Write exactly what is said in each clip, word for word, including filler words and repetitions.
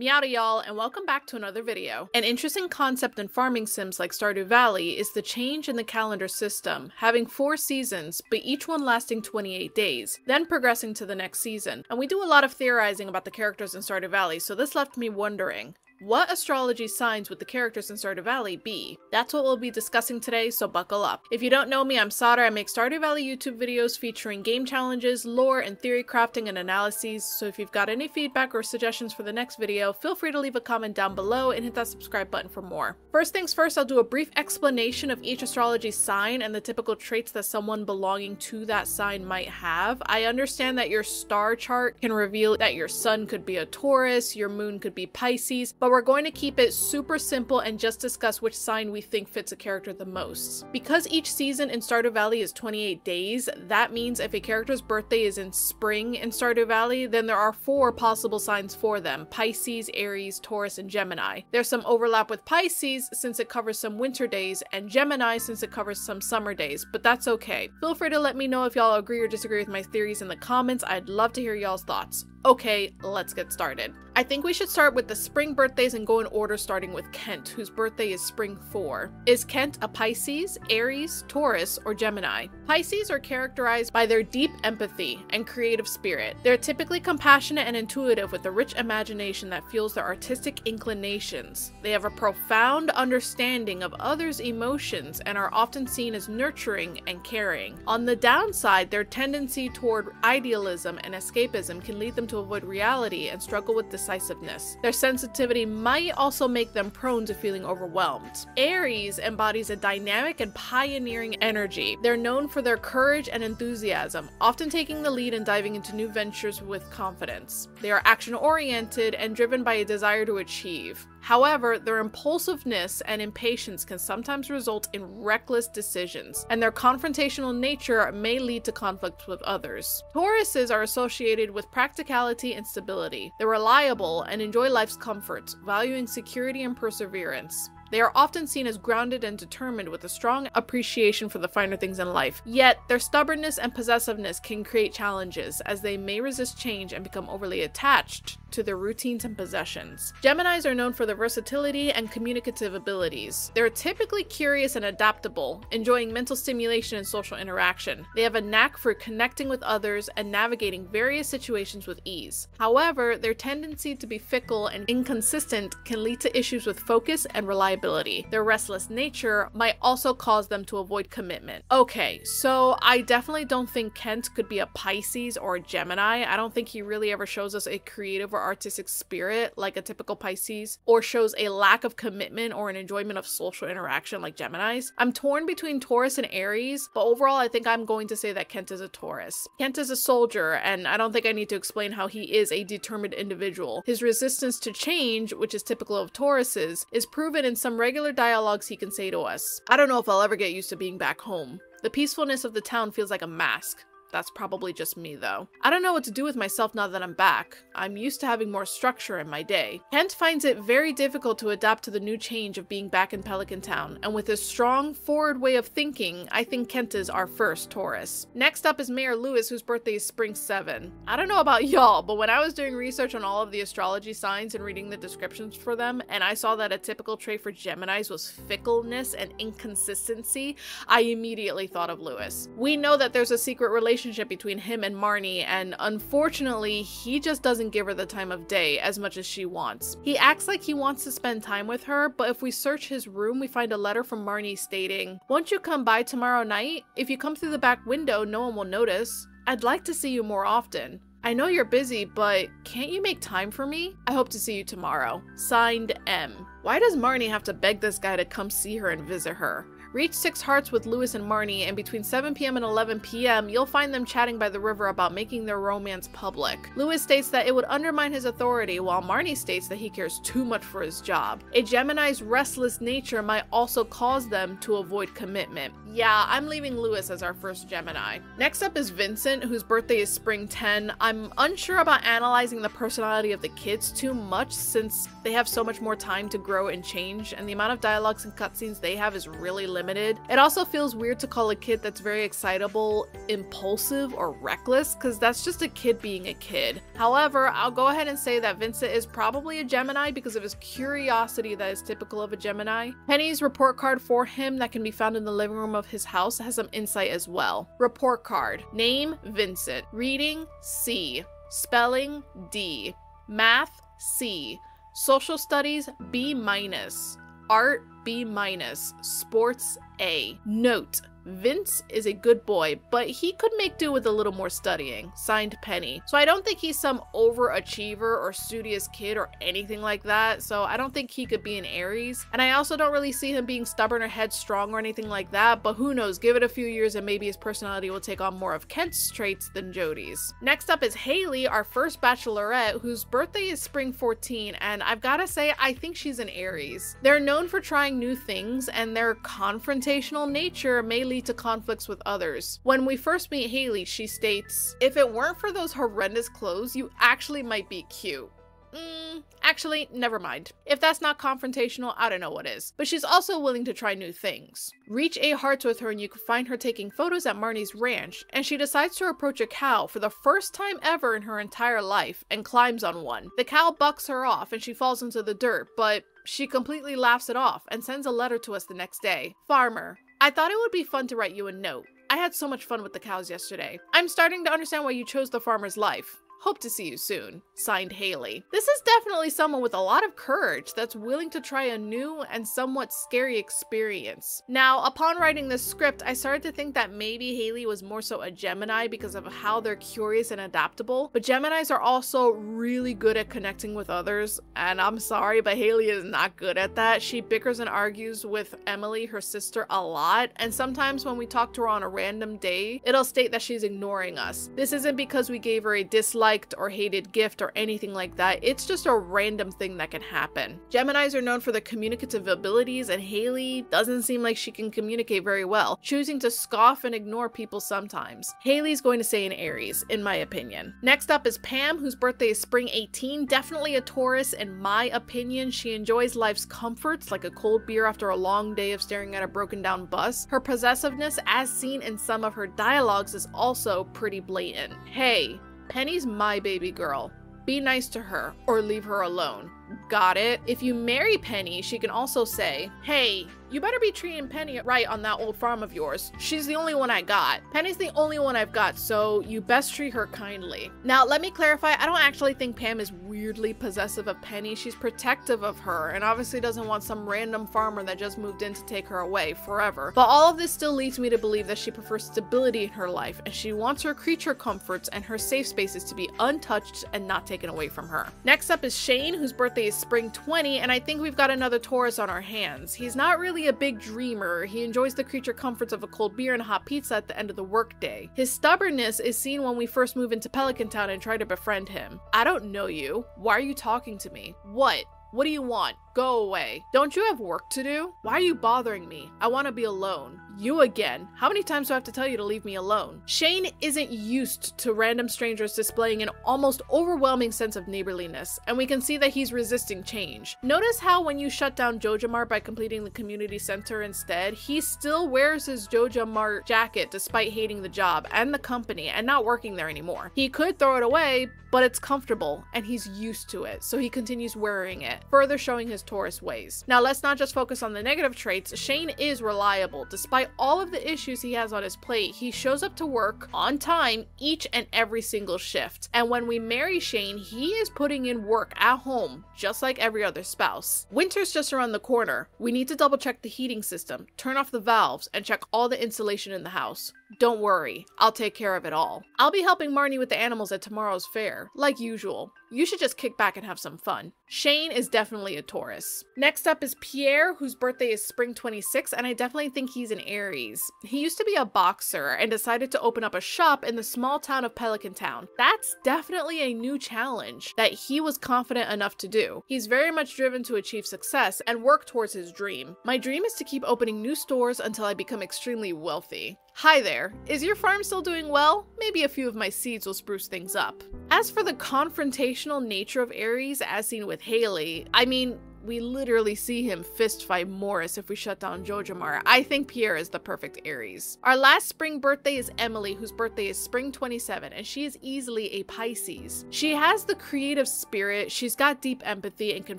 Meowda y'all, and welcome back to another video. An interesting concept in farming sims like Stardew Valley is the change in the calendar system, having four seasons, but each one lasting twenty-eight days, then progressing to the next season. And we do a lot of theorizing about the characters in Stardew Valley, so this left me wondering, what astrology signs would the characters in Stardew Valley be? That's what we'll be discussing today, so buckle up. If you don't know me, I'm Sodor. I make Stardew Valley YouTube videos featuring game challenges, lore, and theory crafting and analyses, so if you've got any feedback or suggestions for the next video, feel free to leave a comment down below and hit that subscribe button for more. First things first, I'll do a brief explanation of each astrology sign and the typical traits that someone belonging to that sign might have. I understand that your star chart can reveal that your sun could be a Taurus, your moon could be Pisces, but we're going to keep it super simple and just discuss which sign we think fits a character the most. Because each season in Stardew Valley is twenty-eight days, that means if a character's birthday is in spring in Stardew Valley, then there are four possible signs for them: Pisces, Aries, Taurus, and Gemini. There's some overlap with Pisces since it covers some winter days, and Gemini since it covers some summer days, but that's okay. Feel free to let me know if y'all agree or disagree with my theories in the comments. I'd love to hear y'all's thoughts. Okay, let's get started. I think we should start with the spring birthdays and go in order, starting with Kent, whose birthday is spring four. Is Kent a Pisces, Aries, Taurus, or Gemini? Pisces are characterized by their deep empathy and creative spirit. They're typically compassionate and intuitive with a rich imagination that fuels their artistic inclinations. They have a profound understanding of others' emotions and are often seen as nurturing and caring. On the downside, their tendency toward idealism and escapism can lead them to avoid reality and struggle with decisiveness. Their sensitivity might also make them prone to feeling overwhelmed. Aries embodies a dynamic and pioneering energy. They're known for their courage and enthusiasm, often taking the lead and diving into new ventures with confidence. They are action-oriented and driven by a desire to achieve. However, their impulsiveness and impatience can sometimes result in reckless decisions, and their confrontational nature may lead to conflicts with others. Tauruses are associated with practicality and stability. They're reliable and enjoy life's comforts, valuing security and perseverance. They are often seen as grounded and determined with a strong appreciation for the finer things in life. Yet, their stubbornness and possessiveness can create challenges, as they may resist change and become overly attached to their routines and possessions. Geminis are known for their versatility and communicative abilities. They're typically curious and adaptable, enjoying mental stimulation and social interaction. They have a knack for connecting with others and navigating various situations with ease. However, their tendency to be fickle and inconsistent can lead to issues with focus and reliability. Their restless nature might also cause them to avoid commitment. Okay, so I definitely don't think Kent could be a Pisces or a Gemini. I don't think he really ever shows us a creative or artistic spirit like a typical Pisces, or shows a lack of commitment or an enjoyment of social interaction like Geminis. I'm torn between Taurus and Aries, but overall I think I'm going to say that Kent is a Taurus. Kent is a soldier, and I don't think I need to explain how he is a determined individual. His resistance to change, which is typical of Tauruses, is proven in some Some regular dialogues he can say to us. I don't know if I'll ever get used to being back home. The peacefulness of the town feels like a mask. That's probably just me though. I don't know what to do with myself now that I'm back. I'm used to having more structure in my day. Kent finds it very difficult to adapt to the new change of being back in Pelican Town, and with his strong, forward way of thinking, I think Kent is our first Taurus. Next up is Mayor Lewis, whose birthday is spring seven. I don't know about y'all, but when I was doing research on all of the astrology signs and reading the descriptions for them, and I saw that a typical trait for Geminis was fickleness and inconsistency, I immediately thought of Lewis. We know that there's a secret relationship between him and Marnie, and unfortunately he just doesn't give her the time of day as much as she wants. He acts like he wants to spend time with her, but if we search his room we find a letter from Marnie stating, "Won't you come by tomorrow night? If you come through the back window no one will notice. I'd like to see you more often. I know you're busy, but can't you make time for me? I hope to see you tomorrow. Signed, M." Why does Marnie have to beg this guy to come see her and visit her? Reach Six Hearts with Lewis and Marnie, and between seven p m and eleven p m you'll find them chatting by the river about making their romance public. Lewis states that it would undermine his authority, while Marnie states that he cares too much for his job. A Gemini's restless nature might also cause them to avoid commitment. Yeah, I'm leaving Lewis as our first Gemini. Next up is Vincent, whose birthday is spring ten. I'm unsure about analyzing the personality of the kids too much since they have so much more time to grow and change, and the amount of dialogues and cutscenes they have is really limited. limited. It also feels weird to call a kid that's very excitable, impulsive, or reckless, because that's just a kid being a kid. However, I'll go ahead and say that Vincent is probably a Gemini because of his curiosity that is typical of a Gemini. Penny's report card for him that can be found in the living room of his house has some insight as well. Report card. Name, Vincent. Reading, C. Spelling, D. Math, C. Social studies, B minus. Art, B minus. Sports, A. Note, Vince is a good boy, but he could make do with a little more studying. Signed, Penny. So I don't think he's some overachiever or studious kid or anything like that, so I don't think he could be an Aries. And I also don't really see him being stubborn or headstrong or anything like that, but who knows, give it a few years and maybe his personality will take on more of Kent's traits than Jody's. Next up is Haley, our first bachelorette, whose birthday is spring fourteen, and I've gotta say, I think she's an Aries. They're known for trying new things, and their confrontational nature may lead to conflicts with others. When we first meet Haley, she states, "If it weren't for those horrendous clothes, you actually might be cute." Mm, actually, never mind. If that's not confrontational, I don't know what is. But she's also willing to try new things. Reach eight hearts with her and you can find her taking photos at Marnie's ranch, and she decides to approach a cow for the first time ever in her entire life and climbs on one. The cow bucks her off and she falls into the dirt, but she completely laughs it off and sends a letter to us the next day. Farmer, I thought it would be fun to write you a note. I had so much fun with the cows yesterday. I'm starting to understand why you chose the farmer's life. Hope to see you soon. Signed, Haley. This is definitely someone with a lot of courage that's willing to try a new and somewhat scary experience. Now, upon writing this script, I started to think that maybe Haley was more so a Gemini because of how they're curious and adaptable, but Geminis are also really good at connecting with others, and I'm sorry, but Haley is not good at that. She bickers and argues with Emily, her sister, a lot, and sometimes when we talk to her on a random day, it'll state that she's ignoring us. This isn't because we gave her a dislike liked or hated gift or anything like that. It's just a random thing that can happen. Geminis are known for their communicative abilities, and Haley doesn't seem like she can communicate very well, choosing to scoff and ignore people sometimes. Haley's going to say an Aries, in my opinion. Next up is Pam, whose birthday is spring eighteen, definitely a Taurus in my opinion. She enjoys life's comforts, like a cold beer after a long day of staring at a broken down bus. Her possessiveness, as seen in some of her dialogues, is also pretty blatant. Hey, Penny's my baby girl. Be nice to her or leave her alone. Got it? If you marry Penny, she can also say, hey, you better be treating Penny right on that old farm of yours. She's the only one I got. Penny's the only one I've got, so you best treat her kindly. Now, let me clarify, I don't actually think Pam is weirdly possessive of Penny. She's protective of her and obviously doesn't want some random farmer that just moved in to take her away forever. But all of this still leads me to believe that she prefers stability in her life and she wants her creature comforts and her safe spaces to be untouched and not taken away from her. Next up is Shane, whose birthday is spring twenty, and I think we've got another Taurus on our hands. He's not really a big dreamer. He enjoys the creature comforts of a cold beer and a hot pizza at the end of the workday. His stubbornness is seen when we first move into Pelican Town and try to befriend him. I don't know you. Why are you talking to me? What? What do you want? Go away. Don't you have work to do? Why are you bothering me? I want to be alone. You again. How many times do I have to tell you to leave me alone? Shane isn't used to random strangers displaying an almost overwhelming sense of neighborliness, and we can see that he's resisting change. Notice how when you shut down Joja Mart by completing the community center instead, he still wears his Joja Mart jacket despite hating the job and the company and not working there anymore. He could throw it away, but it's comfortable and he's used to it, so he continues wearing it, further showing his Taurus ways. Now, let's not just focus on the negative traits. Shane is reliable. Despite all of the issues he has on his plate, he shows up to work on time each and every single shift. And when we marry Shane, he is putting in work at home, just like every other spouse. Winter's just around the corner. We need to double check the heating system, turn off the valves, and check all the insulation in the house. Don't worry, I'll take care of it all. I'll be helping Marnie with the animals at tomorrow's fair, like usual. You should just kick back and have some fun. Shane is definitely a Taurus. Next up is Pierre, whose birthday is spring twenty-six, and I definitely think he's an Aries. He used to be a boxer and decided to open up a shop in the small town of Pelican Town. That's definitely a new challenge that he was confident enough to do. He's very much driven to achieve success and work towards his dream. My dream is to keep opening new stores until I become extremely wealthy. Hi there, is your farm still doing well? Maybe a few of my seeds will spruce things up. As for the confrontational nature of Aries, as seen with Haley, I mean, we literally see him fist fight Morris if we shut down Joja Mart. I think Pierre is the perfect Aries. Our last spring birthday is Emily, whose birthday is spring twenty-seven, and she is easily a Pisces. She has the creative spirit, she's got deep empathy, and can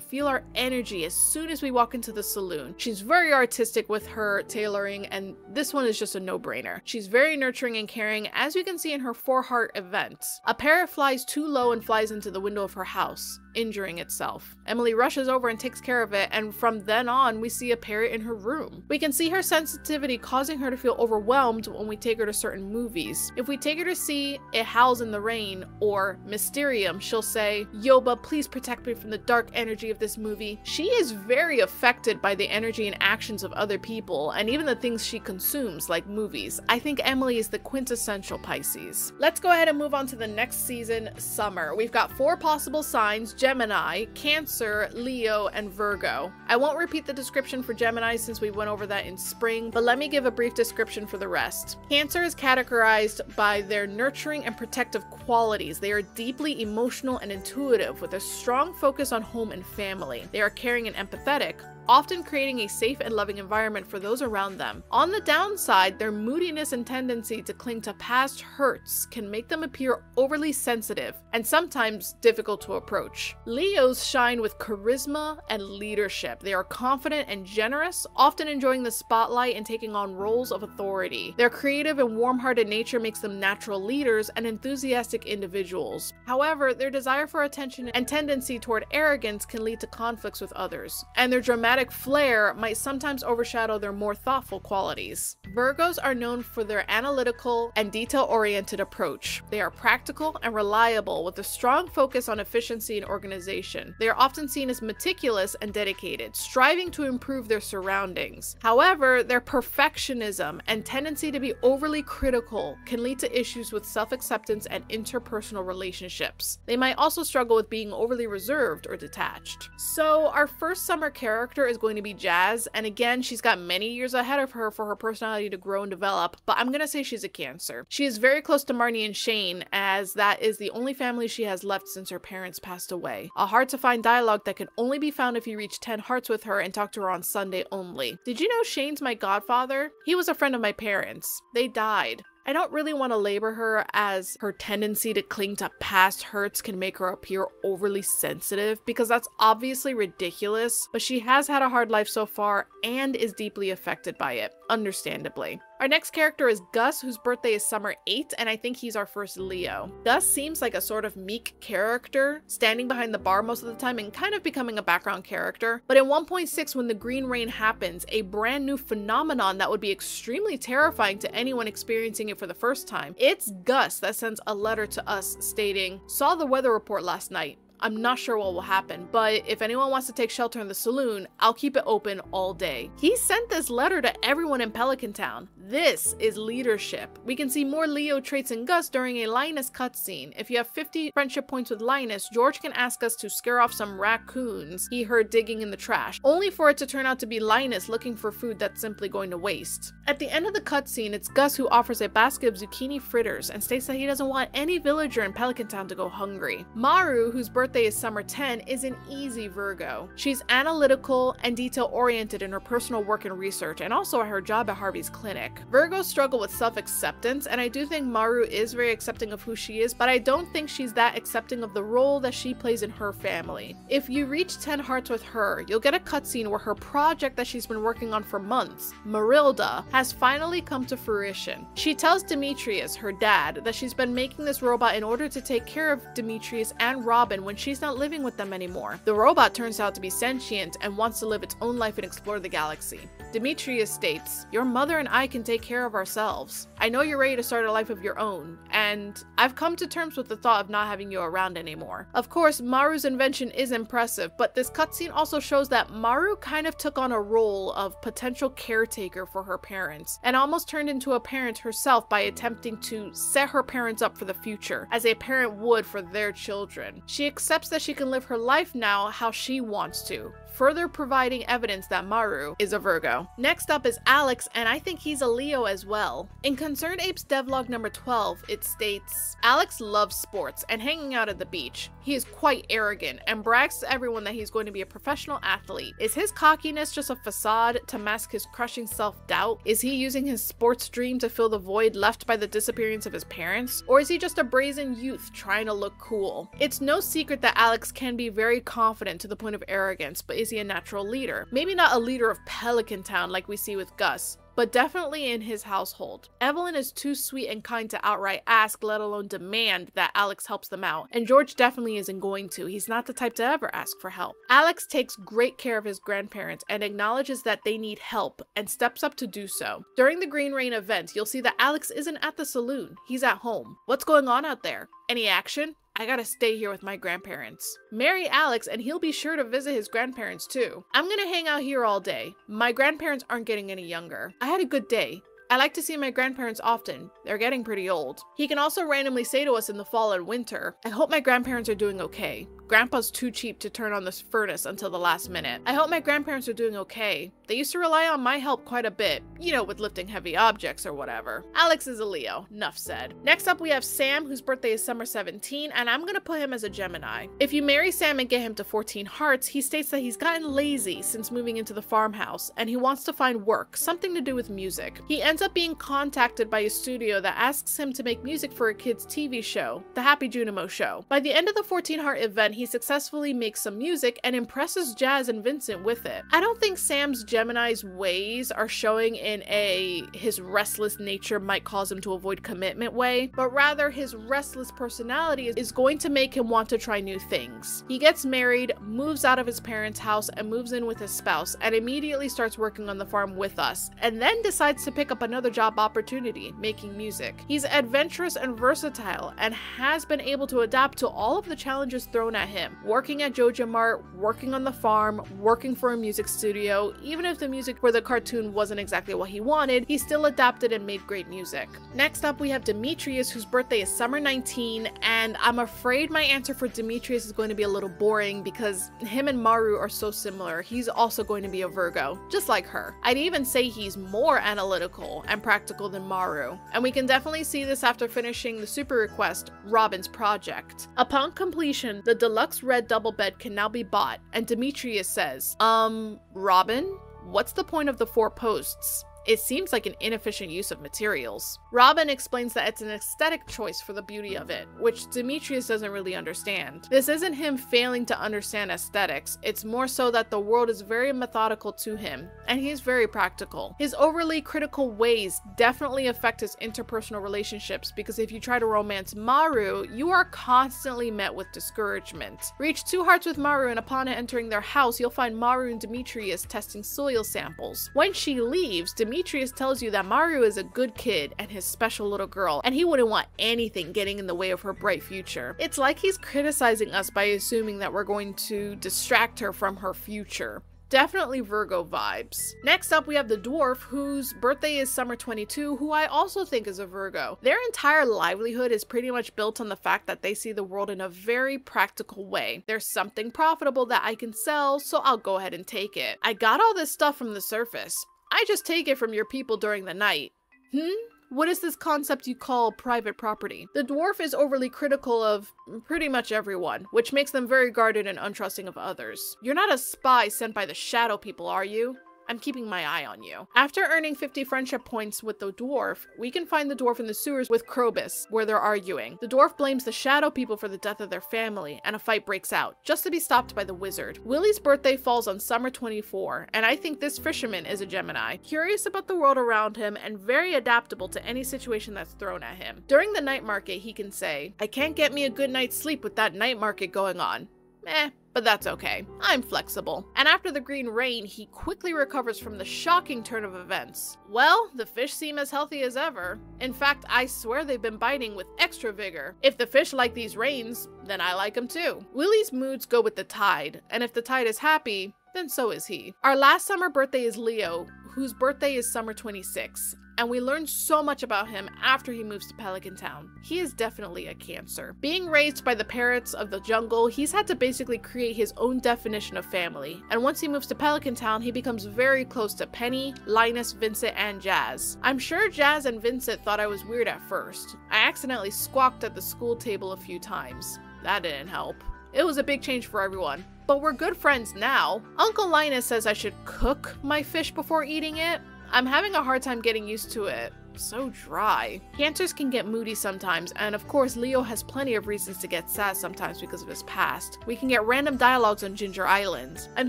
feel our energy as soon as we walk into the saloon. She's very artistic with her tailoring, and this one is just a no-brainer. She's very nurturing and caring, as we can see in her four-heart event. A parrot flies too low and flies into the window of her house, injuring itself. Emily rushes over and takes care of it, and from then on we see a parrot in her room. We can see her sensitivity causing her to feel overwhelmed when we take her to certain movies. If we take her to see It Howls in the Rain or Mysterium, she'll say, "Yoba, please protect me from the dark energy of this movie." She is very affected by the energy and actions of other people, and even the things she consumes, like movies. I think Emily is the quintessential Pisces. Let's go ahead and move on to the next season, summer. We've got four possible signs: Gemini, Cancer, Leo, and Virgo. I won't repeat the description for Gemini since we went over that in spring, but let me give a brief description for the rest. Cancer is categorized by their nurturing and protective qualities. They are deeply emotional and intuitive, with a strong focus on home and family. They are caring and empathetic, often creating a safe and loving environment for those around them. On the downside, their moodiness and tendency to cling to past hurts can make them appear overly sensitive and sometimes difficult to approach. Leos shine with charisma and leadership. They are confident and generous, often enjoying the spotlight and taking on roles of authority. Their creative and warm-hearted nature makes them natural leaders and enthusiastic individuals. However, their desire for attention and tendency toward arrogance can lead to conflicts with others, and their dramatic flair might sometimes overshadow their more thoughtful qualities. Virgos are known for their analytical and detail-oriented approach. They are practical and reliable, with a strong focus on efficiency and organization. They are often seen as meticulous and dedicated, striving to improve their surroundings. However, their perfectionism and tendency to be overly critical can lead to issues with self-acceptance and interpersonal relationships. They might also struggle with being overly reserved or detached. So, our first summer character is going to be Jas, and again, she's got many years ahead of her for her personality to grow and develop, but I'm gonna say she's a Cancer. She is very close to Marnie and Shane, as that is the only family she has left since her parents passed away. A hard-to-find dialogue that can only be found if you reach ten hearts with her and talk to her on Sunday only. Did you know Shane's my godfather? He was a friend of my parents. They died. I don't really want to labor her, as her tendency to cling to past hurts can make her appear overly sensitive, because that's obviously ridiculous, but she has had a hard life so far and is deeply affected by it, understandably. Our next character is Gus, whose birthday is summer eight, and I think he's our first Leo. Gus seems like a sort of meek character, standing behind the bar most of the time and kind of becoming a background character. But in one point six, when the green rain happens, a brand new phenomenon that would be extremely terrifying to anyone experiencing it for the first time, it's Gus that sends a letter to us stating, "Saw the weather report last night. I'm not sure what will happen, but if anyone wants to take shelter in the saloon, I'll keep it open all day." He sent this letter to everyone in Pelican Town. This is leadership. We can see more Leo traits in Gus during a Linus cutscene. If you have fifty friendship points with Linus, George can ask us to scare off some raccoons he heard digging in the trash, only for it to turn out to be Linus looking for food that's simply going to waste. At the end of the cutscene, it's Gus who offers a basket of zucchini fritters and states that he doesn't want any villager in Pelican Town to go hungry. Maru, whose birthday is summer ten, is an easy Virgo. She's analytical and detail-oriented in her personal work and research, and also at her job at Harvey's clinic. Virgos struggle with self-acceptance, and I do think Maru is very accepting of who she is, but I don't think she's that accepting of the role that she plays in her family. If you reach ten hearts with her, you'll get a cutscene where her project that she's been working on for months, Marilda, has finally come to fruition. She tells Demetrius, her dad, that she's been making this robot in order to take care of Demetrius and Robin when she's not living with them anymore. The robot turns out to be sentient and wants to live its own life and explore the galaxy. Demetrius states, "Your mother and I can take care of ourselves. I know you're ready to start a life of your own, and I've come to terms with the thought of not having you around anymore." Of course, Maru's invention is impressive, but this cutscene also shows that Maru kind of took on a role of potential caretaker for her parents, and almost turned into a parent herself by attempting to set her parents up for the future, as a parent would for their children. She accepts that she can live her life now how she wants to, further providing evidence that Maru is a Virgo. Next up is Alex, and I think he's a Leo as well. In Concerned Apes devlog number twelve, it states, Alex loves sports and hanging out at the beach. He is quite arrogant and brags to everyone that he's going to be a professional athlete. Is his cockiness just a facade to mask his crushing self-doubt? Is he using his sports dream to fill the void left by the disappearance of his parents? Or is he just a brazen youth trying to look cool? It's no secret that Alex can be very confident to the point of arrogance, but is he a natural leader? Maybe not a leader of Pelican Town like we see with Gus, but definitely in his household. Evelyn is too sweet and kind to outright ask, let alone demand, that Alex helps them out, and George definitely isn't going to. He's not the type to ever ask for help. Alex takes great care of his grandparents and acknowledges that they need help and steps up to do so. During the Green Rain event, you'll see that Alex isn't at the saloon. He's at home. What's going on out there? Any action? I gotta stay here with my grandparents. Marry Alex and he'll be sure to visit his grandparents too. I'm gonna hang out here all day. My grandparents aren't getting any younger. I had a good day. I like to see my grandparents often. They're getting pretty old. He can also randomly say to us in the fall and winter, I hope my grandparents are doing okay. Grandpa's too cheap to turn on this furnace until the last minute. I hope my grandparents are doing okay. They used to rely on my help quite a bit, you know, with lifting heavy objects or whatever. Alex is a Leo, nuff said. Next up we have Sam, whose birthday is summer seventeen, and I'm gonna put him as a Gemini. If you marry Sam and get him to fourteen hearts, he states that he's gotten lazy since moving into the farmhouse, and he wants to find work, something to do with music. He ends up being contacted by a studio that asks him to make music for a kid's T V show, The Happy Junimo Show. By the end of the fourteen heart event, he He successfully makes some music and impresses Jas and Vincent with it. I don't think Sam's Gemini's ways are showing in a his restless nature might cause him to avoid commitment way, but rather his restless personality is going to make him want to try new things. He gets married, moves out of his parents' house, and moves in with his spouse, and immediately starts working on the farm with us, and then decides to pick up another job opportunity, making music. He's adventurous and versatile, and has been able to adapt to all of the challenges thrown at him. him. Working at Joja Mart, working on the farm, working for a music studio. Even if the music for the cartoon wasn't exactly what he wanted, he still adapted and made great music. Next up we have Demetrius, whose birthday is summer nineteen, and I'm afraid my answer for Demetrius is going to be a little boring because him and Maru are so similar. He's also going to be a Virgo, just like her. I'd even say he's more analytical and practical than Maru, and we can definitely see this after finishing the super request, Robin's project. Upon completion, the deluxe Deluxe red double bed can now be bought, and Demetrius says, um, Robin, what's the point of the four posts? It seems like an inefficient use of materials. Robin explains that it's an aesthetic choice for the beauty of it, which Demetrius doesn't really understand. This isn't him failing to understand aesthetics, it's more so that the world is very methodical to him, and he's very practical. His overly critical ways definitely affect his interpersonal relationships, because if you try to romance Maru, you are constantly met with discouragement. Reach two hearts with Maru, and upon entering their house, you'll find Maru and Demetrius testing soil samples. When she leaves, Demetrius Demetrius tells you that Maru is a good kid and his special little girl, and he wouldn't want anything getting in the way of her bright future. It's like he's criticizing us by assuming that we're going to distract her from her future. Definitely Virgo vibes. Next up we have the dwarf, whose birthday is summer twenty-two, who I also think is a Virgo. Their entire livelihood is pretty much built on the fact that they see the world in a very practical way. There's something profitable that I can sell, so I'll go ahead and take it. I got all this stuff from the surface. I just take it from your people during the night. Hmm? What is this concept you call private property? The dwarf is overly critical of pretty much everyone, which makes them very guarded and untrusting of others. You're not a spy sent by the shadow people, are you? I'm keeping my eye on you. After earning fifty friendship points with the dwarf, we can find the dwarf in the sewers with Krobus, where they're arguing. The dwarf blames the shadow people for the death of their family, and a fight breaks out, just to be stopped by the wizard. Willie's birthday falls on summer twenty-four, and I think this fisherman is a Gemini, curious about the world around him and very adaptable to any situation that's thrown at him. During the night market, he can say, I can't get me a good night's sleep with that night market going on. Eh. But that's okay, I'm flexible. And after the Green Rain, he quickly recovers from the shocking turn of events. Well, the fish seem as healthy as ever. In fact, I swear they've been biting with extra vigor. If the fish like these rains, then I like them too. Willie's moods go with the tide, and if the tide is happy, then so is he. Our last summer birthday is Leo, whose birthday is summer twenty-six, and we learn so much about him after he moves to Pelican Town. He is definitely a Cancer. Being raised by the parrots of the jungle, he's had to basically create his own definition of family, and once he moves to Pelican Town, he becomes very close to Penny, Linus, Vincent, and Jas. I'm sure Jas and Vincent thought I was weird at first. I accidentally squawked at the school table a few times. That didn't help. It was a big change for everyone, but we're good friends now. Uncle Linus says I should cook my fish before eating it. I'm having a hard time getting used to it. So dry. Cancers can get moody sometimes, and of course Leo has plenty of reasons to get sad sometimes because of his past. We can get random dialogues on Ginger Island. I'm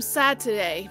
sad today.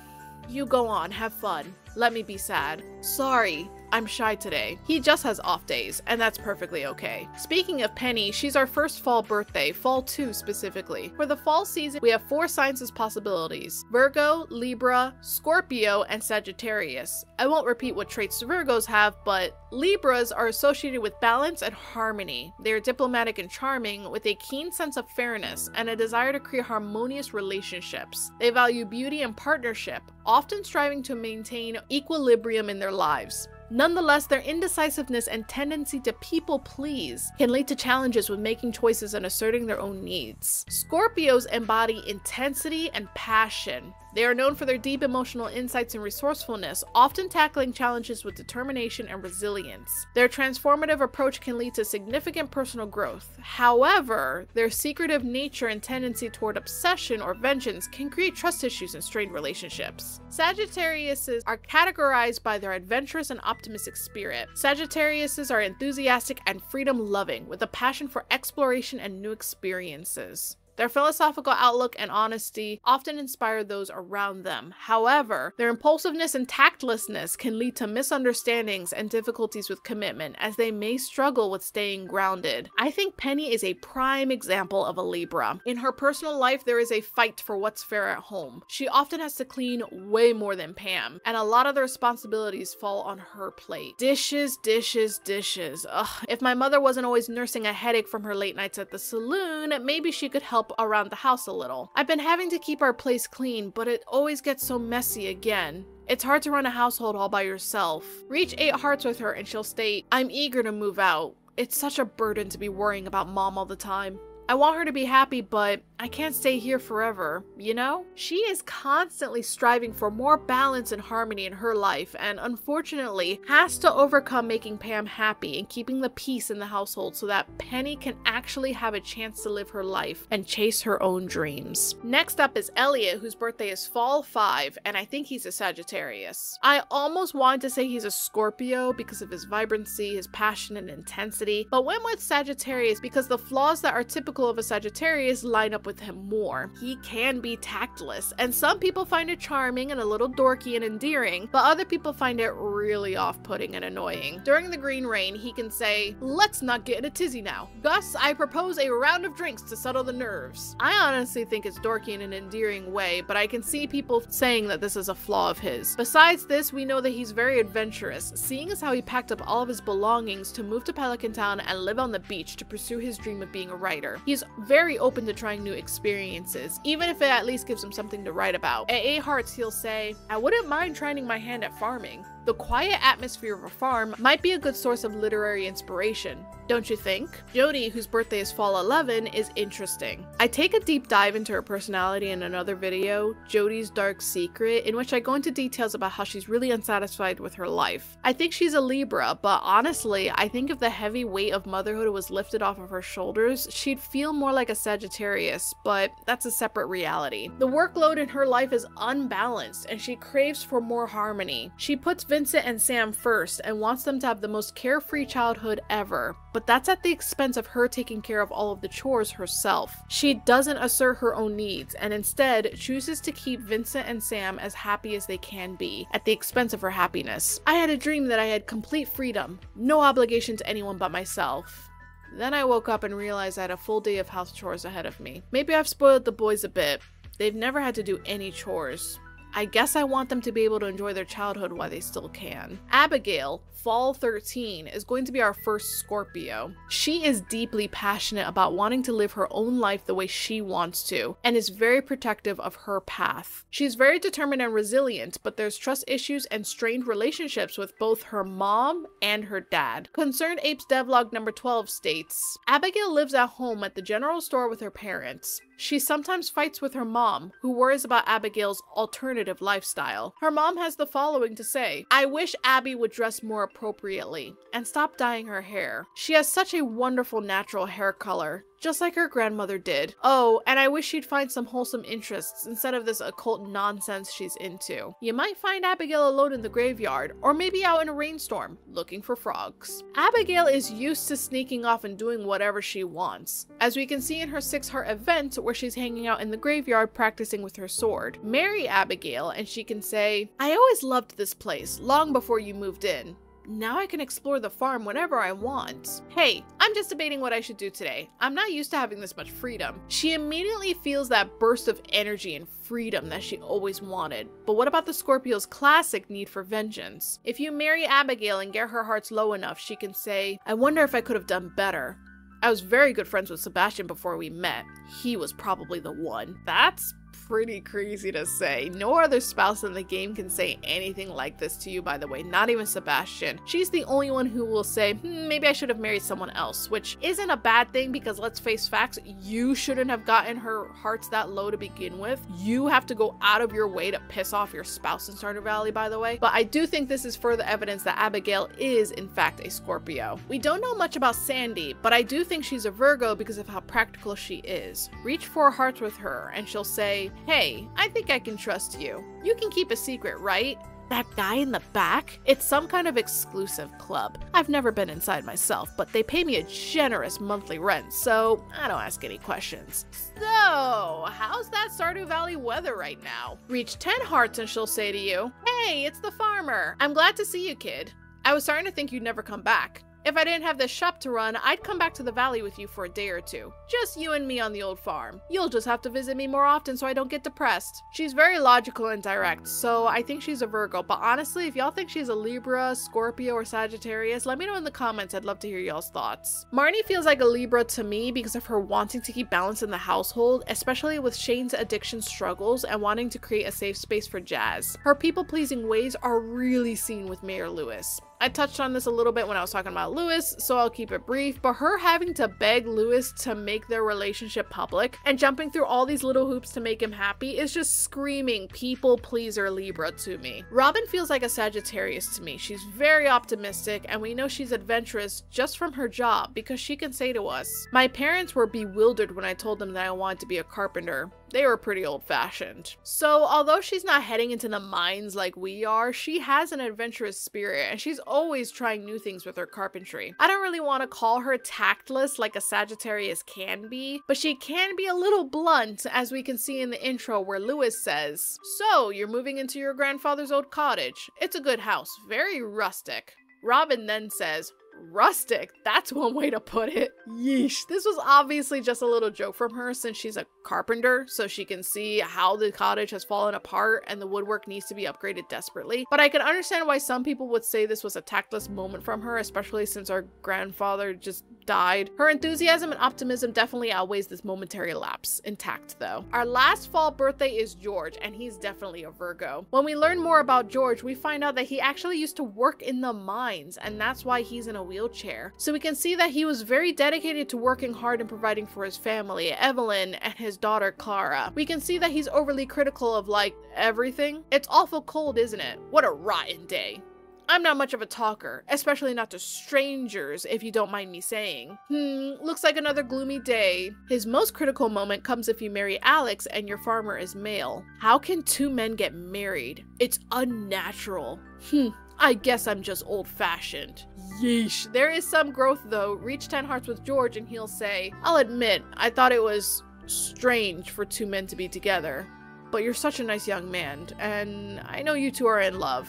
You go on, have fun. Let me be sad. Sorry. I'm shy today. He just has off days, and that's perfectly okay. Speaking of Penny, she's our first fall birthday, fall two specifically. For the fall season, we have four signs possibilities: Virgo, Libra, Scorpio, and Sagittarius. I won't repeat what traits Virgos have, but Libras are associated with balance and harmony. They are diplomatic and charming, with a keen sense of fairness and a desire to create harmonious relationships. They value beauty and partnership, often striving to maintain equilibrium in their lives. Nonetheless, their indecisiveness and tendency to people please can lead to challenges with making choices and asserting their own needs. Scorpios embody intensity and passion. They are known for their deep emotional insights and resourcefulness, often tackling challenges with determination and resilience. Their transformative approach can lead to significant personal growth. However, their secretive nature and tendency toward obsession or vengeance can create trust issues and strained relationships. Sagittariuses are categorized by their adventurous and optimistic spirit. Sagittariuses are enthusiastic and freedom-loving, with a passion for exploration and new experiences. Their philosophical outlook and honesty often inspire those around them. However, their impulsiveness and tactlessness can lead to misunderstandings and difficulties with commitment, as they may struggle with staying grounded. I think Penny is a prime example of a Libra. In her personal life, there is a fight for what's fair at home. She often has to clean way more than Pam, and a lot of the responsibilities fall on her plate. Dishes, dishes, dishes. Ugh. If my mother wasn't always nursing a headache from her late nights at the saloon, maybe she could help around the house a little. I've been having to keep our place clean, but it always gets so messy again. It's hard to run a household all by yourself. Reach eight hearts with her and she'll state, I'm eager to move out. It's such a burden to be worrying about mom all the time. I want her to be happy, but I can't stay here forever, you know? She is constantly striving for more balance and harmony in her life, and unfortunately has to overcome making Pam happy and keeping the peace in the household so that Penny can actually have a chance to live her life and chase her own dreams. Next up is Elliot, whose birthday is fall five, and I think he's a Sagittarius. I almost wanted to say he's a Scorpio because of his vibrancy, his passion, and intensity, but went with Sagittarius because the flaws that are typical of a Sagittarius line up with him more. He can be tactless, and some people find it charming and a little dorky and endearing, but other people find it really off-putting and annoying. During the green rain, he can say, let's not get in a tizzy now. Gus, I propose a round of drinks to settle the nerves. I honestly think it's dorky in an endearing way, but I can see people saying that this is a flaw of his. Besides this, we know that he's very adventurous, seeing as how he packed up all of his belongings to move to Pelican Town and live on the beach to pursue his dream of being a writer. He's very open to trying new experiences, even if it at least gives him something to write about. At eight hearts, he'll say, I wouldn't mind trying my hand at farming. The quiet atmosphere of a farm might be a good source of literary inspiration, don't you think? Jody, whose birthday is fall eleven, is interesting. I take a deep dive into her personality in another video, Jody's Dark Secret, in which I go into details about how she's really unsatisfied with her life. I think she's a Libra, but honestly, I think if the heavy weight of motherhood was lifted off of her shoulders, she'd feel more like a Sagittarius, but that's a separate reality. The workload in her life is unbalanced, and she craves for more harmony. She puts Vincent and Sam first and wants them to have the most carefree childhood ever, but that's at the expense of her taking care of all of the chores herself. She doesn't assert her own needs and instead chooses to keep Vincent and Sam as happy as they can be at the expense of her happiness. I had a dream that I had complete freedom, no obligation to anyone but myself. Then I woke up and realized I had a full day of house chores ahead of me. Maybe I've spoiled the boys a bit. They've never had to do any chores. I guess I want them to be able to enjoy their childhood while they still can. Abigail, Fall thirteen, is going to be our first Scorpio. She is deeply passionate about wanting to live her own life the way she wants to, and is very protective of her path. She's very determined and resilient, but there's trust issues and strained relationships with both her mom and her dad. Concerned Apes Devlog number twelve states, Abigail lives at home at the general store with her parents. She sometimes fights with her mom, who worries about Abigail's alternative lifestyle. Her mom has the following to say, I wish Abby would dress more appropriately and stop dyeing her hair. She has such a wonderful natural hair color, just like her grandmother did. Oh, and I wish she'd find some wholesome interests instead of this occult nonsense she's into. You might find Abigail alone in the graveyard, or maybe out in a rainstorm, looking for frogs. Abigail is used to sneaking off and doing whatever she wants, as we can see in her Six Heart event where she's hanging out in the graveyard practicing with her sword. Marry Abigail and she can say, I always loved this place, long before you moved in. Now I can explore the farm whenever I want. Hey, I'm just debating what I should do today. I'm not used to having this much freedom. She immediately feels that burst of energy and freedom that she always wanted. But what about the Scorpio's classic need for vengeance? If you marry Abigail and get her hearts low enough, she can say, I wonder if I could have done better. I was very good friends with Sebastian before we met. He was probably the one. That's pretty crazy to say. No other spouse in the game can say anything like this to you, by the way, not even Sebastian. She's the only one who will say, hmm, maybe I should have married someone else, which isn't a bad thing because let's face facts, you shouldn't have gotten her hearts that low to begin with. You have to go out of your way to piss off your spouse in Stardew Valley, by the way. But I do think this is further evidence that Abigail is, in fact, a Scorpio. We don't know much about Sandy, but I do think she's a Virgo because of how practical she is. Reach for hearts with her and she'll say, hey, I think I can trust you. You can keep a secret, right? That guy in the back? It's some kind of exclusive club. I've never been inside myself, but they pay me a generous monthly rent, so I don't ask any questions. So, how's that Stardew Valley weather right now? Reach ten hearts and she'll say to you, hey, it's the farmer. I'm glad to see you, kid. I was starting to think you'd never come back. If I didn't have this shop to run, I'd come back to the valley with you for a day or two. Just you and me on the old farm. You'll just have to visit me more often so I don't get depressed. She's very logical and direct, so I think she's a Virgo, but honestly, if y'all think she's a Libra, Scorpio, or Sagittarius, let me know in the comments. I'd love to hear y'all's thoughts. Marnie feels like a Libra to me because of her wanting to keep balance in the household, especially with Shane's addiction struggles and wanting to create a safe space for Jas. Her people-pleasing ways are really seen with Mayor Lewis. I touched on this a little bit when I was talking about Lewis, so I'll keep it brief, but her having to beg Lewis to make their relationship public and jumping through all these little hoops to make him happy is just screaming people pleaser Libra to me. Robin feels like a Sagittarius to me. She's very optimistic and we know she's adventurous just from her job because she can say to us, my parents were bewildered when I told them that I wanted to be a carpenter. They were pretty old-fashioned. So although she's not heading into the mines like we are, she has an adventurous spirit and she's always trying new things with her carpentry. I don't really want to call her tactless like a Sagittarius can be, but she can be a little blunt as we can see in the intro where Lewis says, so you're moving into your grandfather's old cottage. It's a good house, very rustic. Robin then says, rustic, that's one way to put it. Yeesh. This was obviously just a little joke from her since she's a carpenter, so she can see how the cottage has fallen apart and the woodwork needs to be upgraded desperately. But I can understand why some people would say this was a tactless moment from her, especially since our grandfather just died. Her enthusiasm and optimism definitely outweighs this momentary lapse in tact, though. Our last fall birthday is George, and he's definitely a Virgo. When we learn more about George, we find out that he actually used to work in the mines, and that's why he's in a wheelchair. So we can see that he was very dedicated to working hard and providing for his family, Evelyn and his daughter Clara. We can see that he's overly critical of like everything. It's awful cold, isn't it? What a rotten day. I'm not much of a talker, especially not to strangers, if you don't mind me saying. Hmm, looks like another gloomy day. His most critical moment comes if you marry Alex and your farmer is male. How can two men get married? It's unnatural. Hmm. I guess I'm just old-fashioned. Yeesh. There is some growth, though. Reach ten hearts with George and he'll say, I'll admit, I thought it was strange for two men to be together, but you're such a nice young man, and I know you two are in love.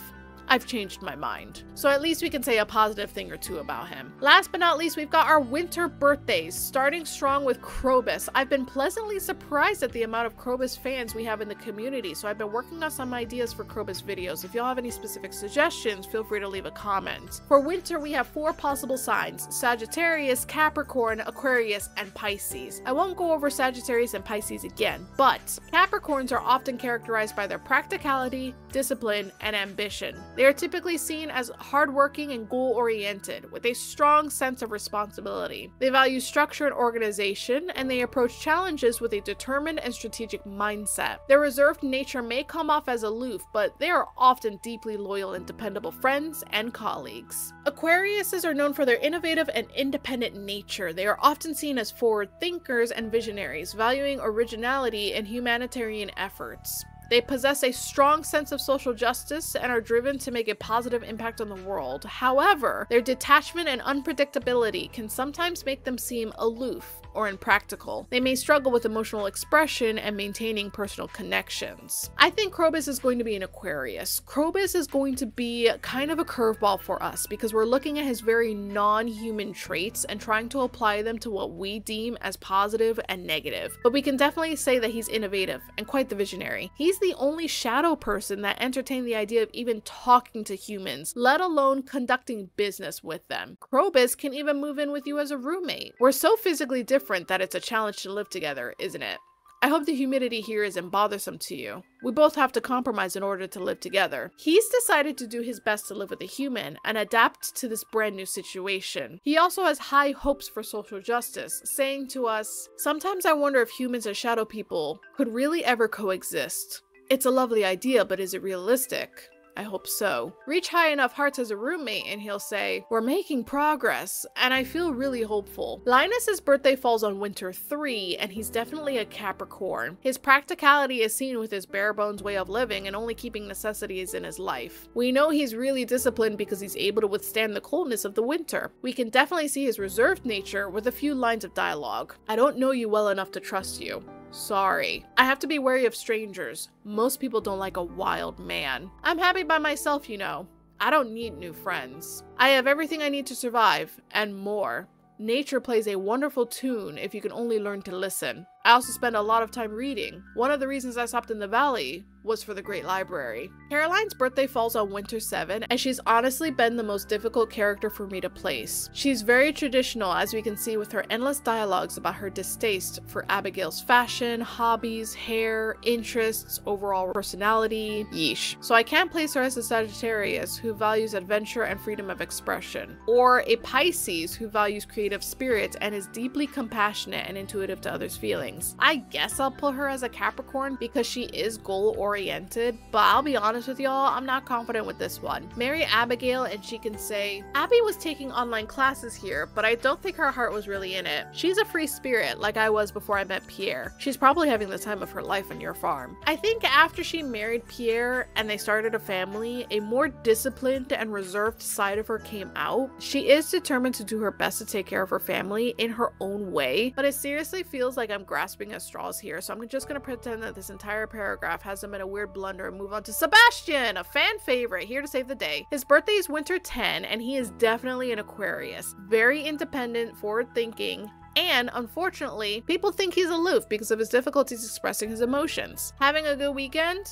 I've changed my mind. So at least we can say a positive thing or two about him. Last but not least, we've got our winter birthdays, starting strong with Krobus. I've been pleasantly surprised at the amount of Krobus fans we have in the community, so I've been working on some ideas for Krobus videos. If y'all have any specific suggestions, feel free to leave a comment. For winter, we have four possible signs: Sagittarius, Capricorn, Aquarius, and Pisces. I won't go over Sagittarius and Pisces again, but Capricorns are often characterized by their practicality, discipline, and ambition. They are typically seen as hardworking and goal-oriented, with a strong sense of responsibility. They value structure and organization, and they approach challenges with a determined and strategic mindset. Their reserved nature may come off as aloof, but they are often deeply loyal and dependable friends and colleagues. Aquariuses are known for their innovative and independent nature. They are often seen as forward thinkers and visionaries, valuing originality and humanitarian efforts. They possess a strong sense of social justice and are driven to make a positive impact on the world. However, their detachment and unpredictability can sometimes make them seem aloof or impractical. They may struggle with emotional expression and maintaining personal connections. I think Krobus is going to be an Aquarius. Krobus is going to be kind of a curveball for us because we're looking at his very non-human traits and trying to apply them to what we deem as positive and negative. But we can definitely say that he's innovative and quite the visionary. He's the only shadow person that entertained the idea of even talking to humans, let alone conducting business with them. Krobus can even move in with you as a roommate. We're so physically different that it's a challenge to live together, isn't it? I hope the humidity here isn't bothersome to you. We both have to compromise in order to live together. He's decided to do his best to live with a human and adapt to this brand new situation. He also has high hopes for social justice, saying to us, "Sometimes I wonder if humans and shadow people could really ever coexist. It's a lovely idea, but is it realistic? I hope so." Reach high enough hearts as a roommate and he'll say, "We're making progress and I feel really hopeful." Linus's birthday falls on winter three and he's definitely a Capricorn. His practicality is seen with his bare bones way of living and only keeping necessities in his life. We know he's really disciplined because he's able to withstand the coldness of the winter. We can definitely see his reserved nature with a few lines of dialogue. "I don't know you well enough to trust you. Sorry. I have to be wary of strangers. Most people don't like a wild man. I'm happy by myself, you know. I don't need new friends. I have everything I need to survive, and more. Nature plays a wonderful tune if you can only learn to listen. I also spend a lot of time reading. One of the reasons I stopped in the valley was for the great library." Caroline's birthday falls on winter seven, and she's honestly been the most difficult character for me to place. She's very traditional, as we can see with her endless dialogues about her distaste for Abigail's fashion, hobbies, hair, interests, overall personality, yeesh. So I can't place her as a Sagittarius who values adventure and freedom of expression, or a Pisces who values creative spirits and is deeply compassionate and intuitive to others' feelings. I guess I'll put her as a Capricorn because she is goal-oriented. Oriented, but I'll be honest with y'all, I'm not confident with this one. Marry Abigail and she can say, "Abby was taking online classes here, but I don't think her heart was really in it. She's a free spirit like I was before I met Pierre. She's probably having the time of her life on your farm." I think after she married Pierre and they started a family, a more disciplined and reserved side of her came out. She is determined to do her best to take care of her family in her own way, but it seriously feels like I'm grasping at straws here, so I'm just going to pretend that this entire paragraph hasn't been a weird blunder and move on to Sebastian, a fan favorite, here to save the day. His birthday is winter ten and he is definitely an Aquarius. Very independent, forward-thinking, and unfortunately, people think he's aloof because of his difficulties expressing his emotions. Having a good weekend?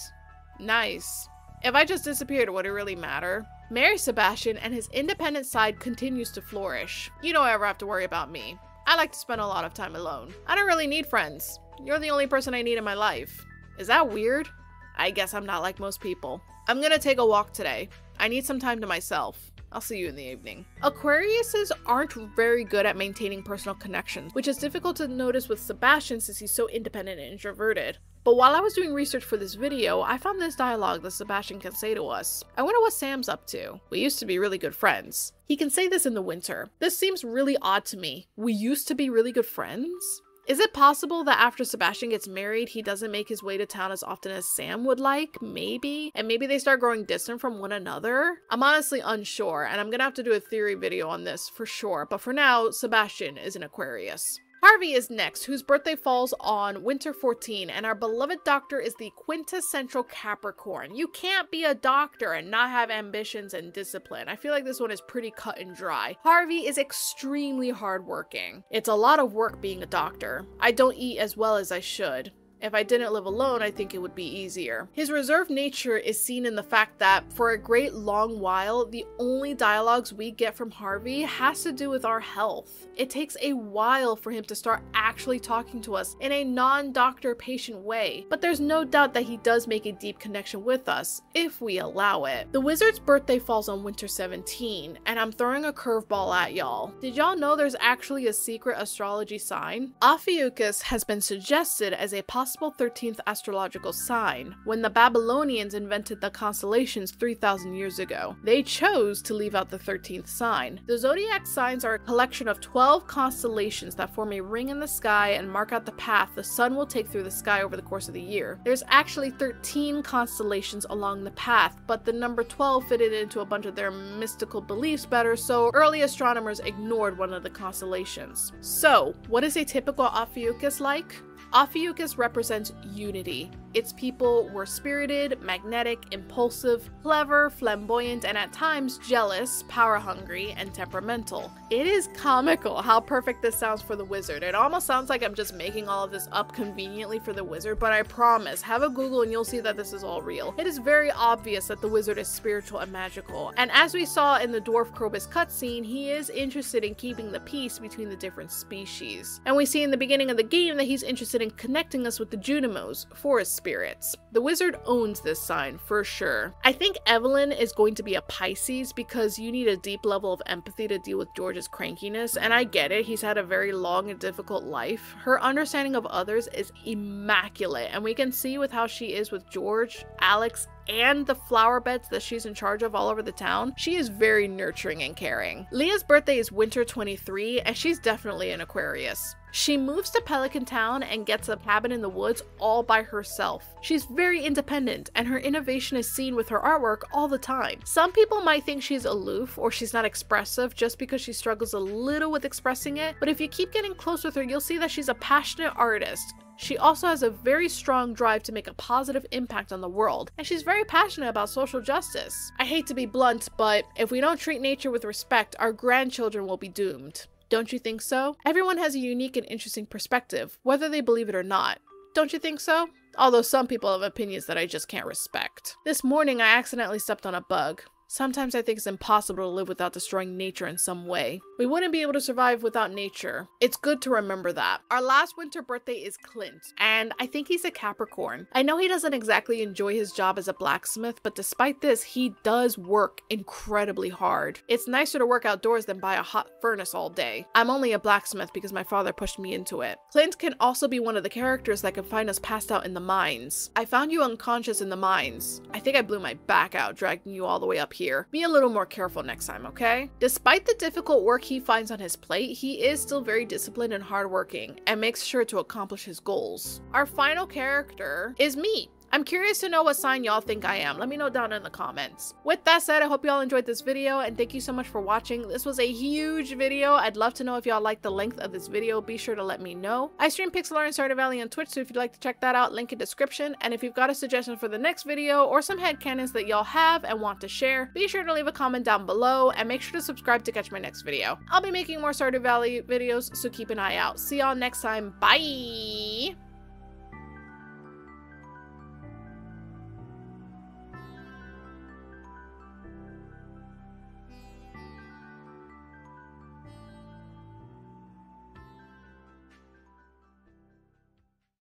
Nice. If I just disappeared, would it really matter? Marry Sebastian and his independent side continues to flourish. "You don't ever have to worry about me. I like to spend a lot of time alone. I don't really need friends. You're the only person I need in my life." Is that weird? I guess I'm not like most people. "I'm gonna take a walk today. I need some time to myself. I'll see you in the evening." Aquariuses aren't very good at maintaining personal connections, which is difficult to notice with Sebastian since he's so independent and introverted. But while I was doing research for this video, I found this dialogue that Sebastian can say to us. I wonder what Sam's up to. "We used to be really good friends." He can say this in the winter. This seems really odd to me. "We used to be really good friends?" Is it possible that after Sebastian gets married, he doesn't make his way to town as often as Sam would like? Maybe? And maybe they start growing distant from one another? I'm honestly unsure, and I'm gonna have to do a theory video on this for sure, but for now, Sebastian is an Aquarius. Harvey is next, whose birthday falls on winter fourteen, and our beloved doctor is the quintessential Capricorn. You can't be a doctor and not have ambitions and discipline. I feel like this one is pretty cut and dry. Harvey is extremely hardworking. It's a lot of work being a doctor. I don't eat as well as I should. If I didn't live alone, I think it would be easier. His reserved nature is seen in the fact that, for a great long while, the only dialogues we get from Harvey has to do with our health. It takes a while for him to start actually talking to us in a non-doctor patient way, but there's no doubt that he does make a deep connection with us, if we allow it. The Wizard's birthday falls on winter seventeen, and I'm throwing a curveball at y'all. Did y'all know there's actually a secret astrology sign? Ophiuchus has been suggested as a possible thirteenth astrological sign. When the Babylonians invented the constellations three thousand years ago, they chose to leave out the thirteenth sign. The zodiac signs are a collection of twelve constellations that form a ring in the sky and mark out the path the sun will take through the sky over the course of the year. There's actually thirteen constellations along the path, but the number twelve fitted into a bunch of their mystical beliefs better, so early astronomers ignored one of the constellations. So, what is a typical Ophiuchus like? Ophiuchus represents unity. Its people were spirited, magnetic, impulsive, clever, flamboyant, and at times jealous, power-hungry, and temperamental. It is comical how perfect this sounds for the Wizard. It almost sounds like I'm just making all of this up conveniently for the Wizard, but I promise, have a Google and you'll see that this is all real. It is very obvious that the Wizard is spiritual and magical, and as we saw in the Dwarf Krobus cutscene, he is interested in keeping the peace between the different species. And we see in the beginning of the game that he's interested in connecting us with the Junimos, forest spirits. The Wizard owns this sign for sure. I think Evelyn is going to be a Pisces because you need a deep level of empathy to deal with George's crankiness, and I get it, he's had a very long and difficult life. Her understanding of others is immaculate, and we can see with how she is with George, Alex, and the flower beds that she's in charge of all over the town. She is very nurturing and caring. Leah's birthday is winter twenty-three, and she's definitely an Aquarius. She moves to Pelican Town and gets a cabin in the woods all by herself. She's very independent, and her innovation is seen with her artwork all the time. Some people might think she's aloof or she's not expressive just because she struggles a little with expressing it, but if you keep getting close with her, you'll see that she's a passionate artist. She also has a very strong drive to make a positive impact on the world, and she's very passionate about social justice. I hate to be blunt, but if we don't treat nature with respect, our grandchildren will be doomed. Don't you think so? Everyone has a unique and interesting perspective, whether they believe it or not. Don't you think so? Although some people have opinions that I just can't respect. This morning, I accidentally stepped on a bug. Sometimes I think it's impossible to live without destroying nature in some way. We wouldn't be able to survive without nature. It's good to remember that. Our last winter birthday is Clint, and I think he's a Capricorn. I know he doesn't exactly enjoy his job as a blacksmith, but despite this, he does work incredibly hard. It's nicer to work outdoors than by a hot furnace all day. I'm only a blacksmith because my father pushed me into it. Clint can also be one of the characters that can find us passed out in the mines. I found you unconscious in the mines. I think I blew my back out, dragging you all the way up here. Here. Be a little more careful next time, okay? Despite the difficult work he finds on his plate, he is still very disciplined and hardworking and makes sure to accomplish his goals. Our final character is me. I'm curious to know what sign y'all think I am. Let me know down in the comments. With that said, I hope y'all enjoyed this video and thank you so much for watching. This was a huge video. I'd love to know if y'all liked the length of this video. Be sure to let me know. I stream pixel art and Stardew Valley on Twitch, so if you'd like to check that out, link in description. And if you've got a suggestion for the next video or some headcanons that y'all have and want to share, be sure to leave a comment down below and make sure to subscribe to catch my next video. I'll be making more Stardew Valley videos, so keep an eye out. See y'all next time. Bye!